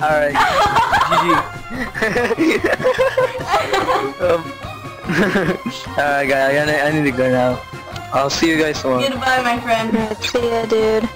Alright. GG. Alright guys, I need to go now. I'll see you guys tomorrow. Goodbye my friend. See ya dude.